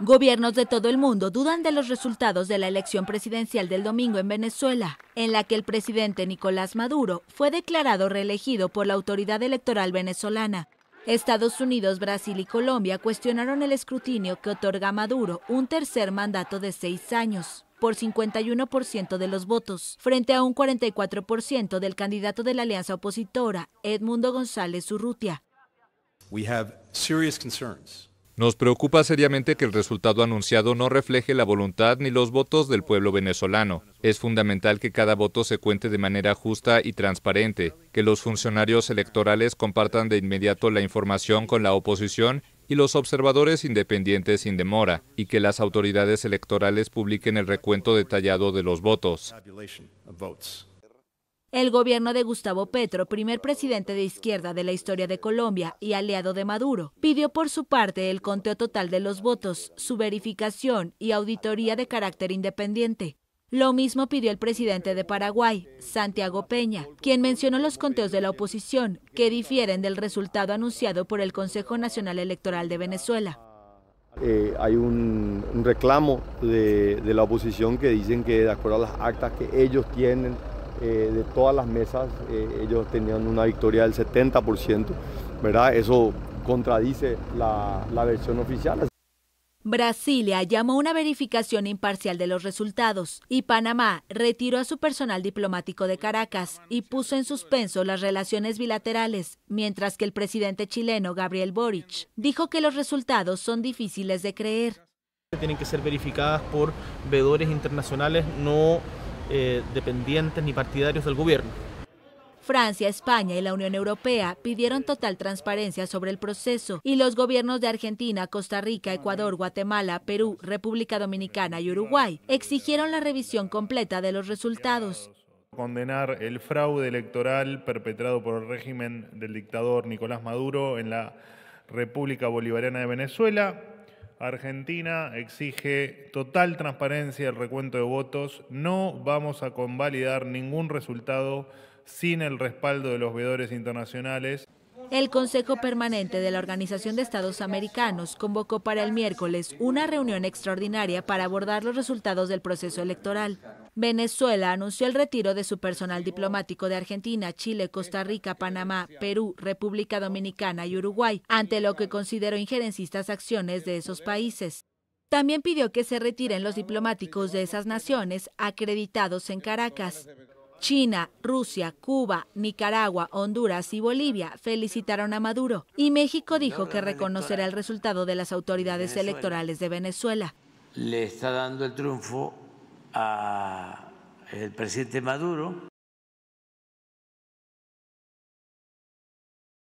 Gobiernos de todo el mundo dudan de los resultados de la elección presidencial del domingo en Venezuela, en la que el presidente Nicolás Maduro fue declarado reelegido por la autoridad electoral venezolana. Estados Unidos, Brasil y Colombia cuestionaron el escrutinio que otorga a Maduro un tercer mandato de 6 años, por 51% de los votos, frente a un 44% del candidato de la alianza opositora, Edmundo González Urrutia. We have serious concerns. Nos preocupa seriamente que el resultado anunciado no refleje la voluntad ni los votos del pueblo venezolano. Es fundamental que cada voto se cuente de manera justa y transparente, que los funcionarios electorales compartan de inmediato la información con la oposición y los observadores independientes sin demora, y que las autoridades electorales publiquen el recuento detallado de los votos. El gobierno de Gustavo Petro, primer presidente de izquierda de la historia de Colombia y aliado de Maduro, pidió por su parte el conteo total de los votos, su verificación y auditoría de carácter independiente. Lo mismo pidió el presidente de Paraguay, Santiago Peña, quien mencionó los conteos de la oposición, que difieren del resultado anunciado por el Consejo Nacional Electoral de Venezuela. Hay un reclamo de la oposición que dicen que de acuerdo a las actas que ellos tienen, de todas las mesas, ellos tenían una victoria del 70%, ¿verdad? Eso contradice la versión oficial. Brasilia llamó a una verificación imparcial de los resultados y Panamá retiró a su personal diplomático de Caracas y puso en suspenso las relaciones bilaterales, mientras que el presidente chileno Gabriel Boric dijo que los resultados son difíciles de creer. Tienen que ser verificadas por veedores internacionales, no dependientes ni partidarios del gobierno. Francia, España y la Unión Europea pidieron total transparencia sobre el proceso y los gobiernos de Argentina, Costa Rica, Ecuador, Guatemala, Perú, República Dominicana y Uruguay exigieron la revisión completa de los resultados. Condenar el fraude electoral perpetrado por el régimen del dictador Nicolás Maduro en la República Bolivariana de Venezuela. Argentina exige total transparencia del recuento de votos. No vamos a convalidar ningún resultado sin el respaldo de los veedores internacionales. El Consejo Permanente de la Organización de Estados Americanos convocó para el miércoles una reunión extraordinaria para abordar los resultados del proceso electoral. Venezuela anunció el retiro de su personal diplomático de Argentina, Chile, Costa Rica, Panamá, Perú, República Dominicana y Uruguay, ante lo que consideró injerencistas acciones de esos países. También pidió que se retiren los diplomáticos de esas naciones acreditados en Caracas. China, Rusia, Cuba, Nicaragua, Honduras y Bolivia felicitaron a Maduro y México dijo que reconocerá el resultado de las autoridades electorales de Venezuela. Le está dando el triunfo al presidente Maduro.